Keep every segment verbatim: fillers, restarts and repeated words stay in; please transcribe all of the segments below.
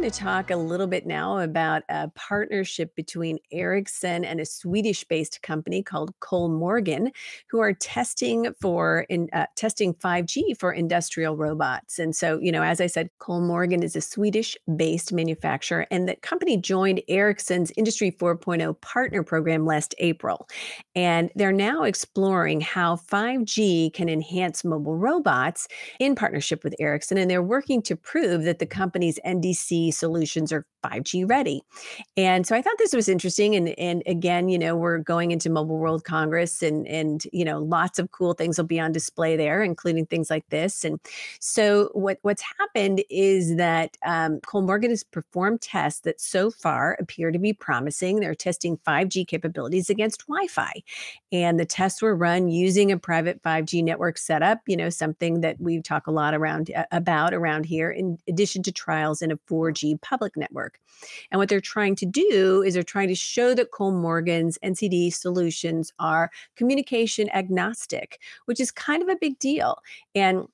going to talk a little bit now about a partnership between Ericsson and a Swedish-based company called Kollmorgen, who are testing for in, uh, testing five G for industrial robots. And so, you know, as I said, Kollmorgen is a Swedish-based manufacturer, and the company joined Ericsson's Industry four point oh partner program last April. And they're now exploring how five G can enhance mobile robots in partnership with Ericsson, and they're working to prove that the company's N D C solutions are five G ready. And so I thought this was interesting. And, and again, you know, we're going into Mobile World Congress, and, and, you know, lots of cool things will be on display there, including things like this. And so what, what's happened is that um, Kollmorgen has performed tests that so far appear to be promising. They're testing five G capabilities against Wi-Fi. And the tests were run using a private five G network setup, you know, something that we talk a lot around about around here, in addition to trials in a four G public network. And what they're trying to do is they're trying to show that Kollmorgen's N C D solutions are communication agnostic, which is kind of a big deal. And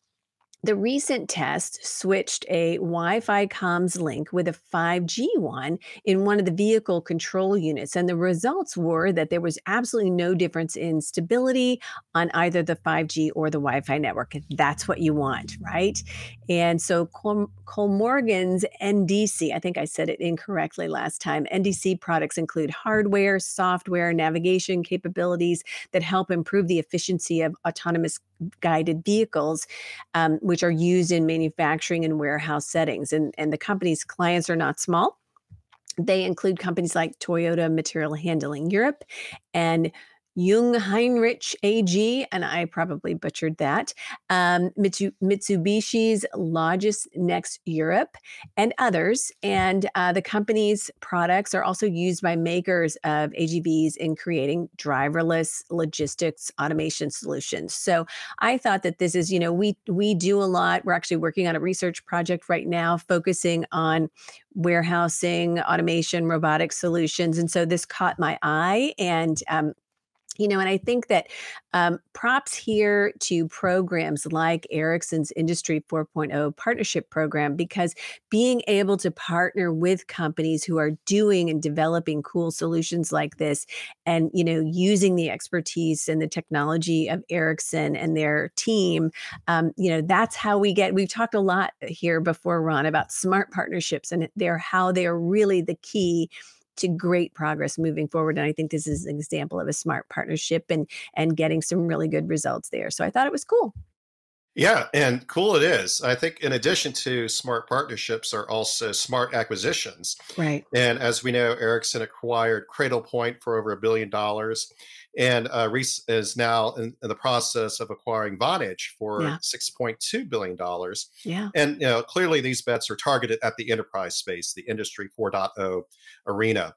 the recent test switched a Wi-Fi comms link with a five G one in one of the vehicle control units. And the results were that there was absolutely no difference in stability on either the five G or the Wi-Fi network. That's what you want, right? And so Kollmorgen's N D C, I think I said it incorrectly last time, N D C products include hardware, software, navigation capabilities that help improve the efficiency of autonomous guided vehicles, um, which are used in manufacturing and warehouse settings. And, and the company's clients are not small. They include companies like Toyota Material Handling Europe and Jung Heinrich A G, and I probably butchered that, um, Mitsubishi's Logis Next Europe, and others. And uh, the company's products are also used by makers of A G Vs in creating driverless logistics automation solutions. So I thought that this is, you know, we, we do a lot. We're actually working on a research project right now focusing on warehousing, automation, robotic solutions. And so this caught my eye. And um, you know, and I think that um, props here to programs like Ericsson's Industry four point oh partnership program, because being able to partner with companies who are doing and developing cool solutions like this, and, you know, using the expertise and the technology of Ericsson and their team, um, you know, that's how we get, we've talked a lot here before, Ron, about smart partnerships, and they're how they are really the key to great progress moving forward. And I think this is an example of a smart partnership and, and getting some really good results there. So I thought it was cool. Yeah, and cool it is. I think in addition to smart partnerships are also smart acquisitions. Right. And as we know, Ericsson acquired Cradlepoint for over a billion dollars, and uh, is now in, in the process of acquiring Vonage for yeah. six point two billion dollars. Yeah. And you know, clearly these bets are targeted at the enterprise space, the Industry four point oh arena.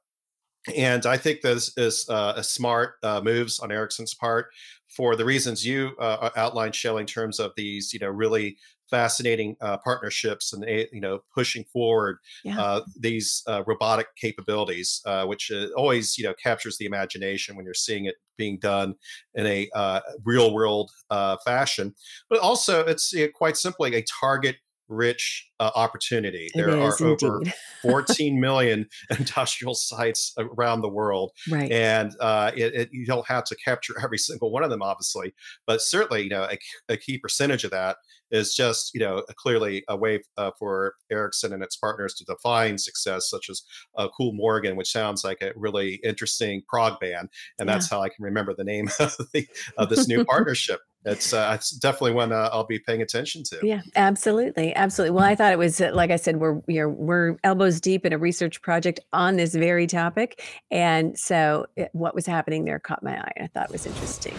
And I think this is uh, a smart uh, moves on Ericsson's part for the reasons you uh, outlined, Shelly, in terms of these, you know, really fascinating uh, partnerships and, you know, pushing forward yeah. uh, these uh, robotic capabilities, uh, which uh, always, you know, captures the imagination when you're seeing it being done in a uh, real world uh, fashion. But also, it's you know, quite simply a target rich uh, opportunity. There are indeed. over fourteen million industrial sites around the world. Right. And uh, it, it, you don't have to capture every single one of them, obviously, but certainly, you know, a, a key percentage of that is just, you know, clearly a way uh, for Ericsson and its partners to define success, such as uh, Kollmorgen, which sounds like a really interesting prog band. And yeah. that's how I can remember the name of, the, of this new partnership. It's, uh, it's definitely one uh, I'll be paying attention to. Yeah, absolutely. Absolutely. Well, I thought it was, uh, like I said, we're, you know, we're elbows deep in a research project on this very topic. And so it, what was happening there caught my eye. I thought it was interesting.